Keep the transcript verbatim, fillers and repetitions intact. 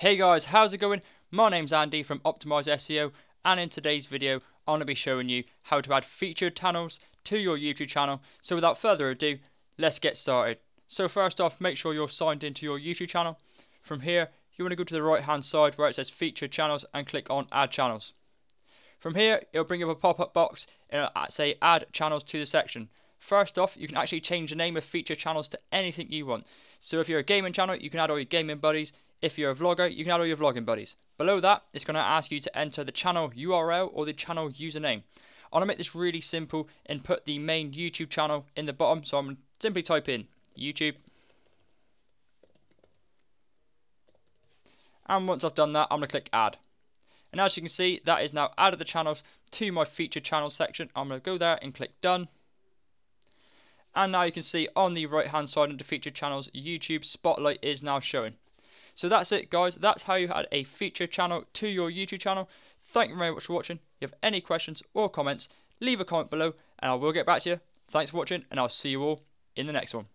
Hey guys, how's it going? My name's Andy from Optimize S E O, and in today's video I'm going to be showing you how to add featured channels to your YouTube channel. So without further ado, let's get started. So first off, make sure you're signed into your YouTube channel. From here you want to go to the right hand side where it says featured channels and click on add channels. From here it'll bring up a pop-up box and it'll say add channels to the section. First off, you can actually change the name of featured channels to anything you want. So if you're a gaming channel, you can add all your gaming buddies. If you're a vlogger, you can add all your vlogging buddies. Below that, it's going to ask you to enter the channel U R L or the channel username. I'm going to make this really simple and put the main YouTube channel in the bottom. So I'm going to simply type in YouTube. And once I've done that, I'm going to click add. And as you can see, that is now added the channels to my featured channel section. I'm going to go there and click done. And now you can see on the right hand side under featured channels, YouTube Spotlight is now showing. So that's it guys, that's how you add a featured channel to your YouTube channel. Thank you very much for watching. If you have any questions or comments, leave a comment below and I will get back to you. Thanks for watching and I'll see you all in the next one.